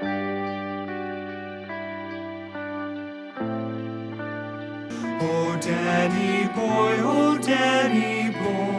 Oh, Danny boy, oh, Danny boy.